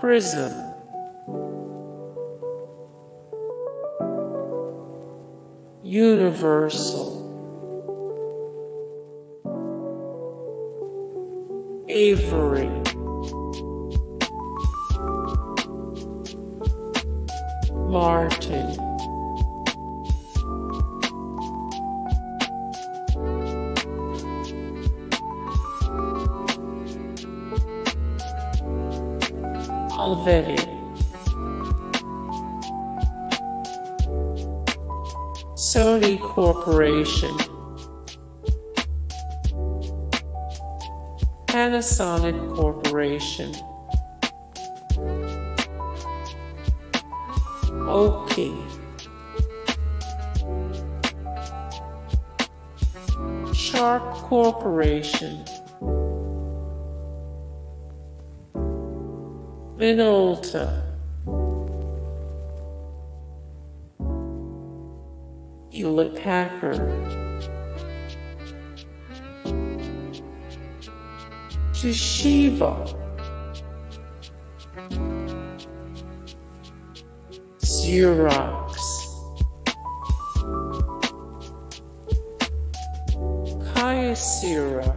Prism. Universal. Avery. Martin. Olivetti. Sony Corporation. Panasonic Corporation. Oki. Sharp Corporation. Minolta. Hewlett-Packard. Toshiba. Xerox. Kyocera.